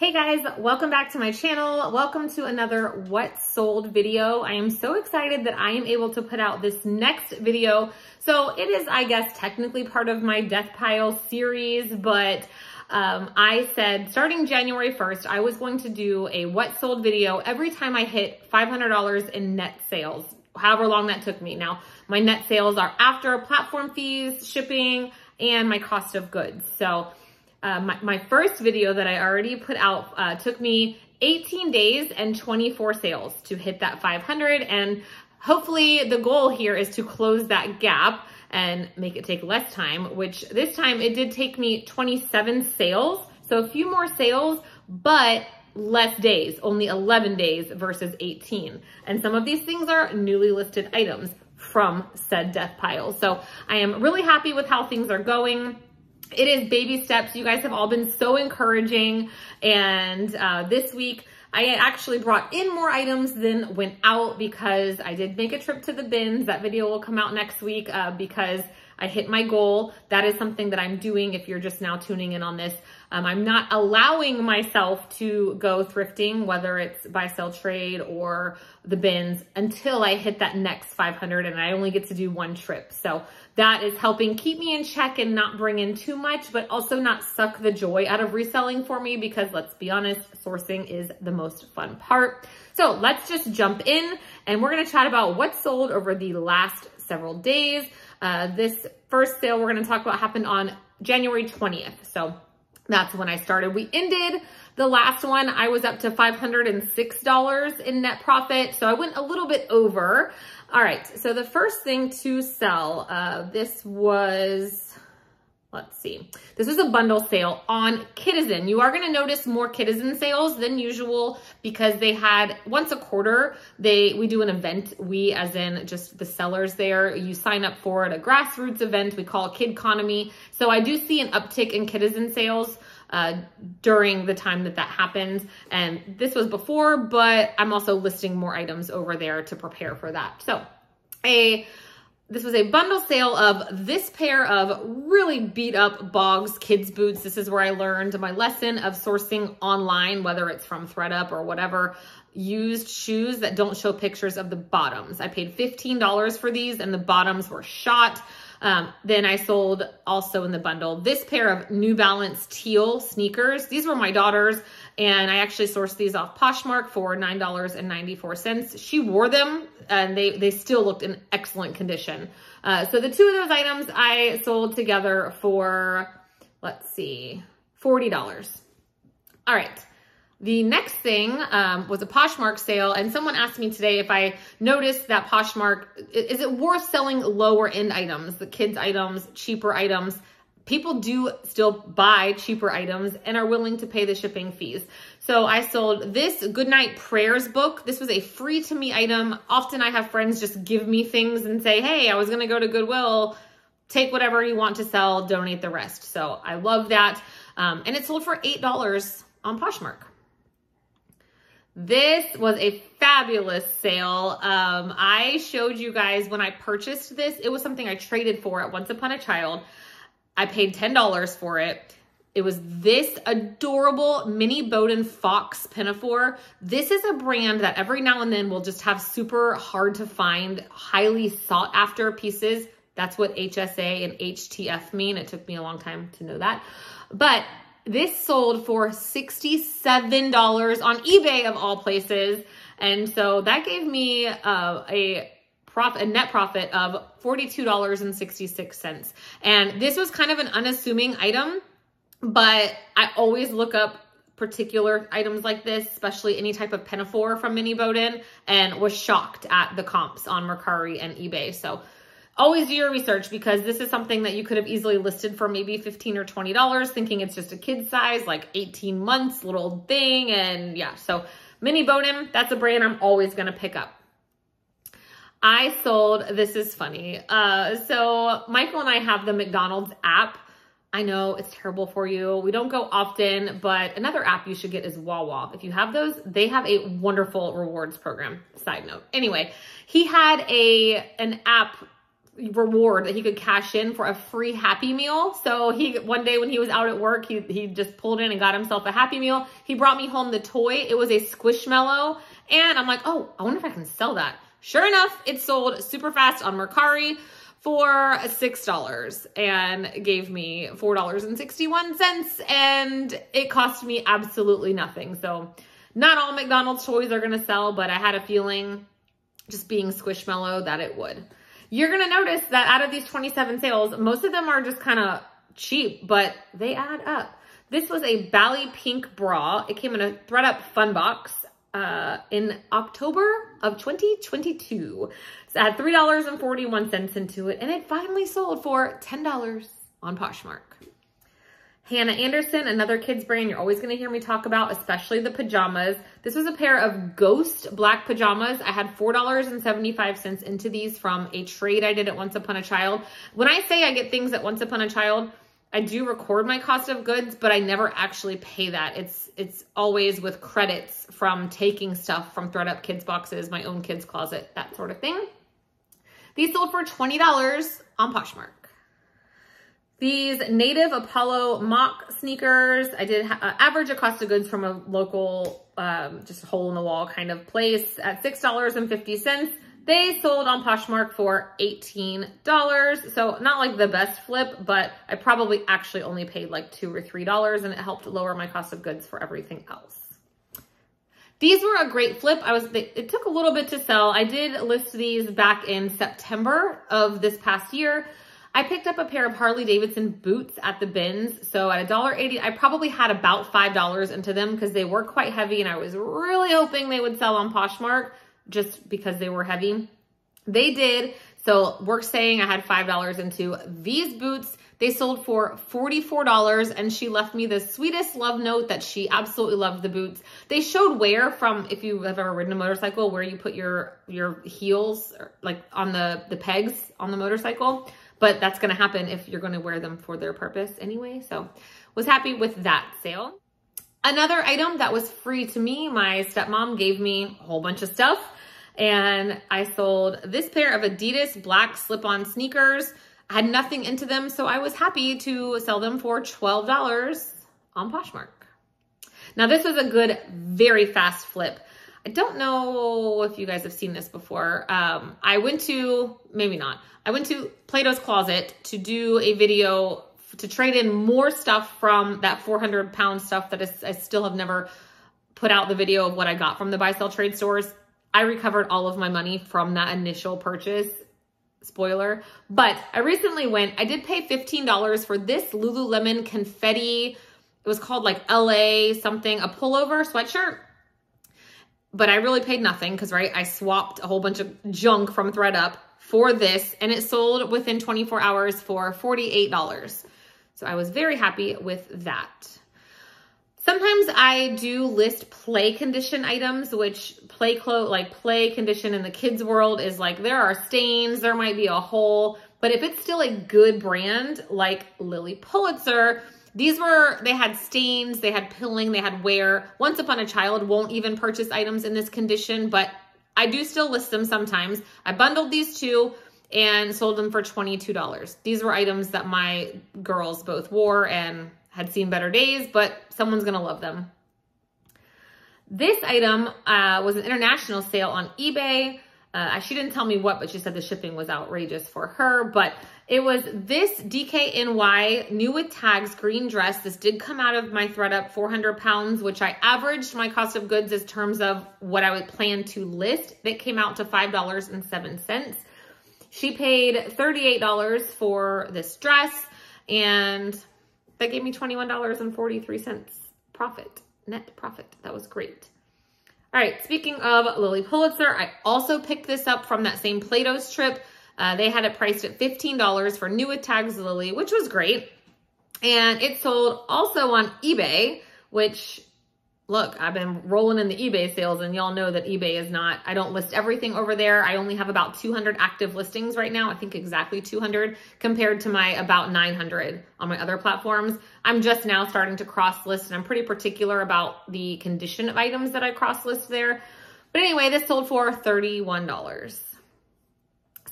Hey guys, welcome back to my channel. Welcome to another What Sold video. I am so excited that I am able to put out this next video. So it is, I guess, technically part of my Death Pile series, but I said starting January 1st, I was going to do a What Sold video every time I hit $500 in net sales, however long that took me. Now, my net sales are after platform fees, shipping, and my cost of goods. So my first video that I already put out took me 18 days and 24 sales to hit that 500. And hopefully the goal here is to close that gap and make it take less time, which this time it did take me 27 sales. So a few more sales, but less days, only 11 days versus 18. And some of these things are newly listed items from said death pile. So I am really happy with how things are going. It is baby steps. You guys have all been so encouraging. And this week, I actually brought in more items than went out because I did make a trip to the bins. That video will come out next week because I hit my goal. That is something that I'm doing if you're just now tuning in on this. I'm not allowing myself to go thrifting, whether it's buy, sell, trade, or the bins, until I hit that next 500, and I only get to do one trip. So that is helping keep me in check and not bring in too much, but also not suck the joy out of reselling for me, because let's be honest, sourcing is the most fun part. So let's just jump in, and we're going to chat about what's sold over the last several days. This first sale we're going to talk about happened on January 20th. So that's when I started. We ended the last one. I was up to $506 in net profit. So I went a little bit over. All right. So the first thing to sell, this was, let's see, this was a bundle sale on Kidizen. You are going to notice more Kidizen sales than usual because they had once a quarter, we do an event. We, as in just the sellers there, you sign up for it, a grassroots event we call Kidconomy. So I do see an uptick in Kidizen sales during the time that happens. And this was before, but I'm also listing more items over there to prepare for that. So this was a bundle sale of this pair of really beat up Boggs kids boots. This is where I learned my lesson of sourcing online, whether it's from thredUP or whatever, used shoes that don't show pictures of the bottoms. I paid $15 for these and the bottoms were shot. Then I sold also in the bundle this pair of New Balance teal sneakers. These were my daughter's. And I actually sourced these off Poshmark for $9.94. She wore them and they still looked in excellent condition. So the two of those items I sold together for, let's see, $40. All right. The next thing was a Poshmark sale. And someone asked me today if I noticed that Poshmark, is it worth selling lower end items, the kids items, cheaper items? People do still buy cheaper items and are willing to pay the shipping fees. So I sold this Goodnight Prayers book. This was a free to me item. Often I have friends just give me things and say, hey, I was going to go to Goodwill, take whatever you want to sell, donate the rest. So I love that. And it sold for $8 on Poshmark. This was a fabulous sale. I showed you guys when I purchased this, it was something I traded for at Once Upon a Child. I paid $10 for it. It was this adorable Mini Boden Fox Pinafore. This is a brand that every now and then will just have super hard to find, highly sought after pieces. That's what HSA and HTF mean. It took me a long time to know that. But this sold for $67 on eBay of all places. And so that gave me a net profit of $42.66. And this was kind of an unassuming item, but I always look up particular items like this, especially any type of pinafore from Mini Boden, and was shocked at the comps on Mercari and eBay. So always do your research, because this is something that you could have easily listed for maybe $15 or $20 thinking it's just a kid size, like 18 months, little thing. And yeah, so Mini Boden, that's a brand I'm always going to pick up. I sold, this is funny. So Michael and I have the McDonald's app. I know it's terrible for you. We don't go often, but another app you should get is Wawa. If you have those, they have a wonderful rewards program. Side note. Anyway, he had an app reward that he could cash in for a free Happy Meal. So he, one day when he was out at work, he just pulled in and got himself a Happy Meal. He brought me home the toy. It was a Squishmallow. And I'm like, oh, I wonder if I can sell that. Sure enough, it sold super fast on Mercari for $6 and gave me $4.61, and it cost me absolutely nothing. So not all McDonald's toys are gonna sell, but I had a feeling, just being Squishmallow, that it would. You're gonna notice that out of these 27 sales, most of them are just kind of cheap, but they add up. This was a Bali pink bra. It came in a thredUP fun box in October of 2022. So I had $3.41 into it, and it finally sold for $10 on Poshmark. Hannah Anderson, another kids brand you're always going to hear me talk about, especially the pajamas. This was a pair of ghost black pajamas. I had $4.75 into these from a trade I did at Once Upon a Child. When I say I get things at Once Upon a Child, I do record my cost of goods, but I never actually pay that. It's always with credits from taking stuff from thredUP kids boxes, my own kids closet, that sort of thing. These sold for $20 on Poshmark. These Native Apollo mock sneakers, I did average a cost of goods from a local, just hole-in-the-wall kind of place at $6.50. They sold on Poshmark for $18. So not like the best flip, but I probably actually only paid like $2 or $3, and it helped lower my cost of goods for everything else. These were a great flip. It took a little bit to sell. I did list these back in September of this past year. I picked up a pair of Harley Davidson boots at the bins. So at $1.80, I probably had about $5 into them because they were quite heavy, and I was really hoping they would sell on Poshmark just because they were heavy. They did. So worth saying, I had $5 into these boots. They sold for $44, and she left me the sweetest love note that she absolutely loved the boots. They showed wear from, if you have ever ridden a motorcycle, where you put your heels like on the pegs on the motorcycle. But that's going to happen if you're going to wear them for their purpose anyway. So was happy with that sale. Another item that was free to me, my stepmom gave me a whole bunch of stuff, and I sold this pair of Adidas black slip-on sneakers. I had nothing into them, so I was happy to sell them for $12 on Poshmark. Now this was a good, very fast flip. I don't know if you guys have seen this before. I went to Plato's Closet to do a video to trade in more stuff from that 400-pound stuff that I still have never put out the video of what I got from the buy sell trade stores. I recovered all of my money from that initial purchase, spoiler, but I recently went, I did pay $15 for this Lululemon confetti. It was called like LA something, a pullover sweatshirt. But I really paid nothing because, right, I swapped a whole bunch of junk from thredUP for this, and it sold within 24 hours for $48. So I was very happy with that. Sometimes I do list play condition items, which play clothes, like play condition in the kids world is like there are stains, there might be a hole, but if it's still a good brand like Lilly Pulitzer, these were, they had stains, they had pilling, they had wear. Once Upon a Child won't even purchase items in this condition, but I do still list them sometimes. I bundled these two and sold them for $22. These were items that my girls both wore and had seen better days, but someone's gonna love them. This item was an international sale on eBay. She didn't tell me what, but she said the shipping was outrageous for her, but it was this DKNY new with tags green dress. This did come out of my thredUP 400 pounds, which I averaged my cost of goods in terms of what I would plan to list. That came out to $5.07. She paid $38 for this dress, and that gave me $21.43 profit, net profit. That was great. All right, speaking of Lilly Pulitzer, I also picked this up from that same Plato's trip. They had it priced at $15 for Nua tags Lilly, which was great. And it sold also on eBay, which, look, I've been rolling in the eBay sales, and y'all know that eBay is not, I don't list everything over there. I only have about 200 active listings right now. I think exactly 200 compared to my about 900 on my other platforms. I'm just now starting to cross list, and I'm pretty particular about the condition of items that I cross list there. But anyway, this sold for $31.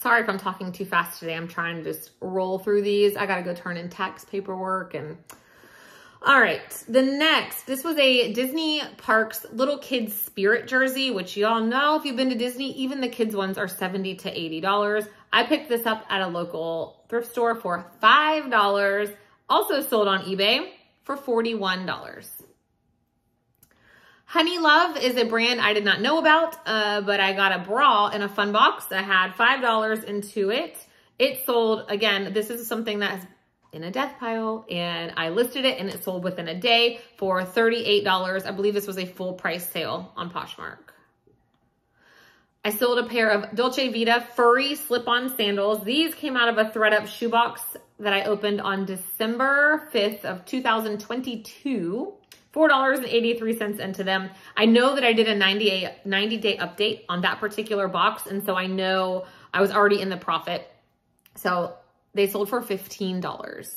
Sorry if I'm talking too fast today. I'm trying to just roll through these. I gotta go turn in tax paperwork and... All right, the next, this was a Disney Parks Little Kids Spirit jersey, which y'all know if you've been to Disney, even the kids ones are $70 to $80. I picked this up at a local thrift store for $5, also sold on eBay for $41. Honey Love is a brand I did not know about, but I got a bra in a fun box. I had $5 into it. It sold, again, this is something that has in a death pile, and I listed it and it sold within a day for $38. I believe this was a full price sale on Poshmark. I sold a pair of Dolce Vita furry slip-on sandals. These came out of a thredUP shoebox that I opened on December 5th of 2022, $4.83 into them. I know that I did a 90-day update on that particular box, and so I know I was already in the profit. So they sold for $15.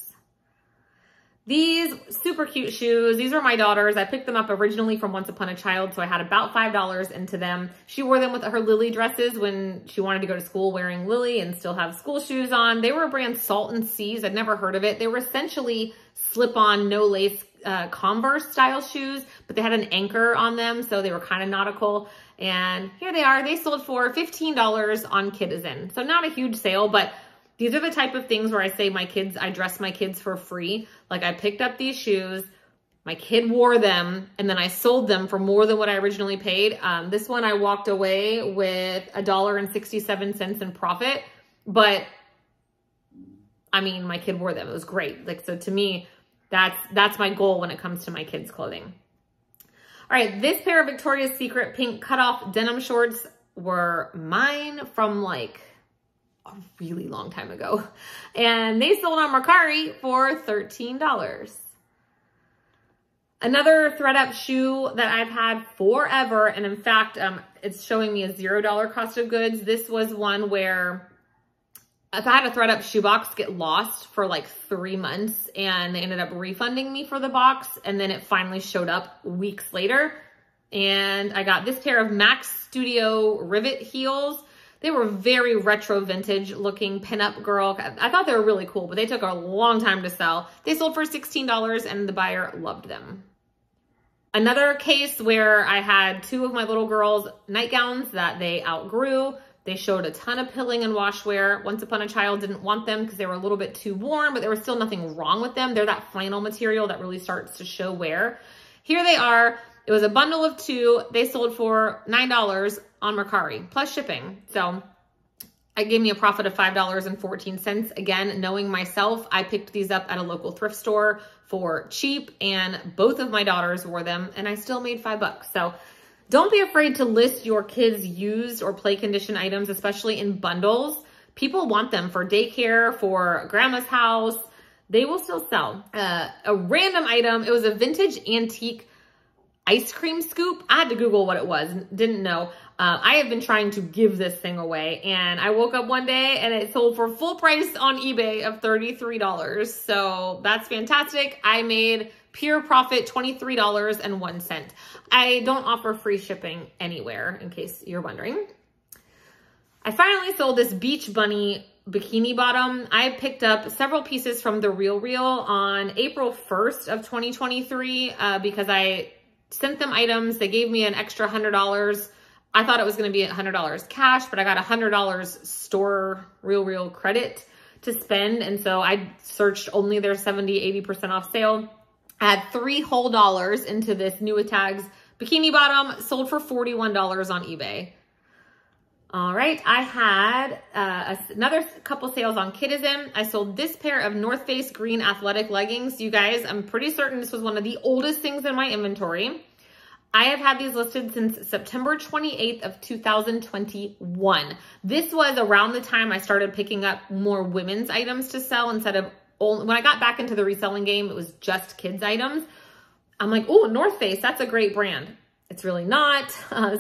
These super cute shoes. These are my daughter's. I picked them up originally from Once Upon a Child, so I had about $5 into them. She wore them with her Lily dresses when she wanted to go to school wearing Lily and still have school shoes on. They were a brand Salt-N-Seas. I'd never heard of it. They were essentially slip-on, no-lace Converse style shoes, but they had an anchor on them, so they were kind of nautical. And here they are. They sold for $15 on Kidizen. So not a huge sale, but these are the type of things where I say my kids, I dress my kids for free. Like I picked up these shoes, my kid wore them, and then I sold them for more than what I originally paid. This one I walked away with $1.67 in profit, but I mean, my kid wore them. It was great. Like, so to me, that's my goal when it comes to my kids' clothing. All right, this pair of Victoria's Secret pink cutoff denim shorts were mine from like a really long time ago, and they sold on Mercari for $13. Another thredUP shoe that I've had forever, and in fact, it's showing me a $0 cost of goods. This was one where if I had a thredUP shoe box get lost for like 3 months, and they ended up refunding me for the box, and then it finally showed up weeks later, and I got this pair of Max Studio rivet heels. They were very retro vintage looking pinup girl. I thought they were really cool, but they took a long time to sell. They sold for $16 and the buyer loved them. Another case where I had two of my little girls' nightgowns that they outgrew. They showed a ton of pilling and washwear. Once Upon a Child didn't want them because they were a little bit too worn, but there was still nothing wrong with them. They're that flannel material that really starts to show wear. Here they are. It was a bundle of two. They sold for $9 on Mercari plus shipping. So I gave me a profit of $5.14. Again, knowing myself, I picked these up at a local thrift store for cheap, and both of my daughters wore them, and I still made $5. So don't be afraid to list your kids' used or play condition items, especially in bundles. People want them for daycare, for grandma's house. They will still sell. A random item. It was a vintage antique ice cream scoop. I had to Google what it was, didn't know. I have been trying to give this thing away, and I woke up one day and it sold for full price on eBay of $33. So that's fantastic. I made pure profit $23.01. I don't offer free shipping anywhere, in case you're wondering. I finally sold this Beach Bunny bikini bottom. I picked up several pieces from The Real Real on April 1st of 2023 because I sent them items. They gave me an extra $100. I thought it was going to be $100 cash, but I got $100 store Real Real credit to spend. And so I searched only their 70, 80% off sale. I had $3 whole into this Nua tags bikini bottom, sold for $41 on eBay. All right. I had another couple sales on Kidizen. I sold this pair of North Face green athletic leggings. You guys, I'm pretty certain this was one of the oldest things in my inventory. I have had these listed since September 28th of 2021. This was around the time I started picking up more women's items to sell instead of only, when I got back into the reselling game, it was just kids items. I'm like, oh, North Face, that's a great brand. It's really not.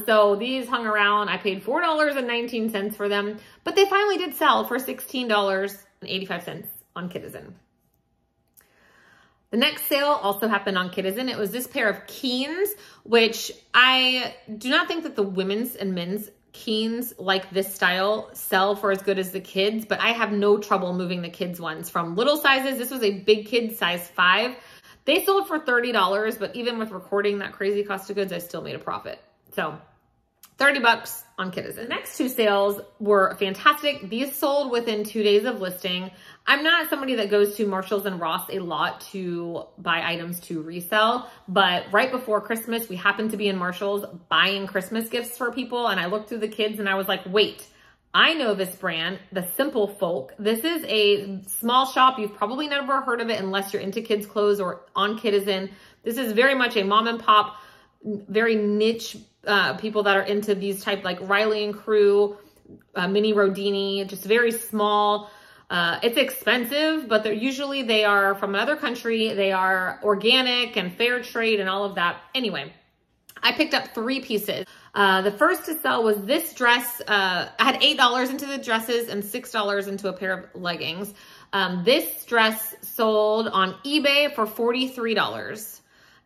So these hung around. I paid $4.19 for them, but they finally did sell for $16.85 on Kidizen. The next sale also happened on Kidizen. It was this pair of Keens, which I do not think that the women's and men's Keens, like this style, sell for as good as the kids, but I have no trouble moving the kids ones from little sizes. This was a big kid, size 5. They sold for $30, but even with recording that crazy cost of goods, I still made a profit. So 30 bucks on Kidizen. The next two sales were fantastic. These sold within 2 days of listing. I'm not somebody that goes to Marshalls and Ross a lot to buy items to resell, but right before Christmas, we happened to be in Marshalls buying Christmas gifts for people. And I looked through the kids and I was like, wait, I know this brand, The Simple Folk. This is a small shop. You've probably never heard of it unless you're into kids clothes or on Kidizen. This is very much a mom and pop, very niche people that are into these type, like Riley and Crew, Mini Rodini, just very small. It's expensive, but they're usually, they are from another country. They are organic and fair trade and all of that. Anyway, I picked up 3 pieces. The first to sell was this dress. I had $8 into the dresses and $6 into a pair of leggings. This dress sold on eBay for $43.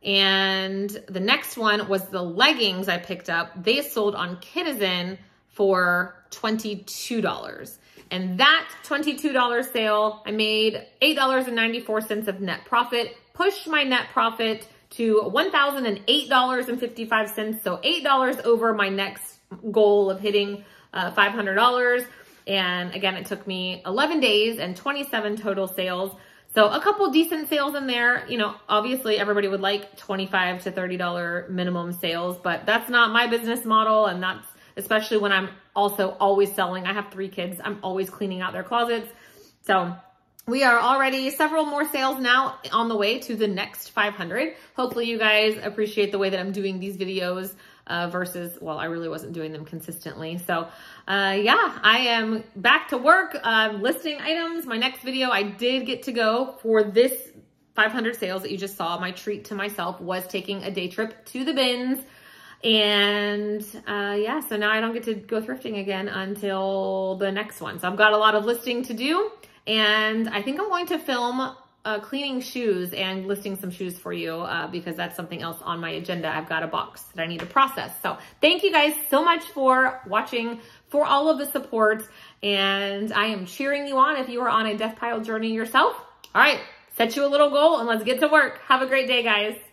And the next one was the leggings I picked up. They sold on Kidizen for $22. And that $22 sale, I made $8.94 of net profit, pushed my net profit to $1,008.55. So $8 over my next goal of hitting $500. And again, it took me 11 days and 27 total sales. So a couple decent sales in there. You know, obviously everybody would like $25 to $30 minimum sales, but that's not my business model. And that's especially when I'm also always selling. I have 3 kids. I'm always cleaning out their closets. So we are already several more sales now on the way to the next 500. Hopefully you guys appreciate the way that I'm doing these videos versus, well, I really wasn't doing them consistently. So yeah, I am back to work listing items. My next video, I did get to go for this 500 sales that you just saw. My treat to myself was taking a day trip to the bins. And yeah, so now I don't get to go thrifting again until the next one. So I've got a lot of listing to do. And I think I'm going to film cleaning shoes and listing some shoes for you because that's something else on my agenda. I've got a box that I need to process. So thank you guys so much for watching, for all of the support. And I am cheering you on if you are on a death pile journey yourself. All right, set you a little goal and let's get to work. Have a great day, guys.